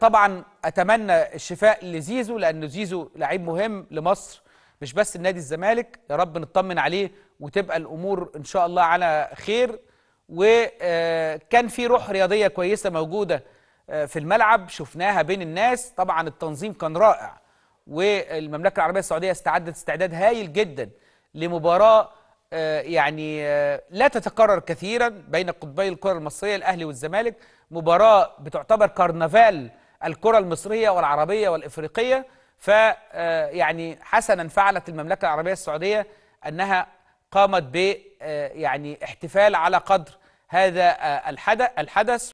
طبعا اتمنى الشفاء لزيزو، لانه زيزو لعيب مهم لمصر، مش بس النادي الزمالك. يا رب نطمن عليه وتبقى الامور ان شاء الله على خير. وكان في روح رياضيه كويسه موجوده في الملعب، شفناها بين الناس. طبعا التنظيم كان رائع، والمملكه العربيه السعوديه استعدت استعداد هايل جدا لمباراه يعني لا تتكرر كثيرا بين قطبي الكره المصريه الاهلي والزمالك، مباراه بتعتبر كرنفال الكره المصريه والعربيه والافريقيه. فيعني حسنا فعلت المملكه العربيه السعوديه انها قامت ب يعني احتفال على قدر هذا الحدث.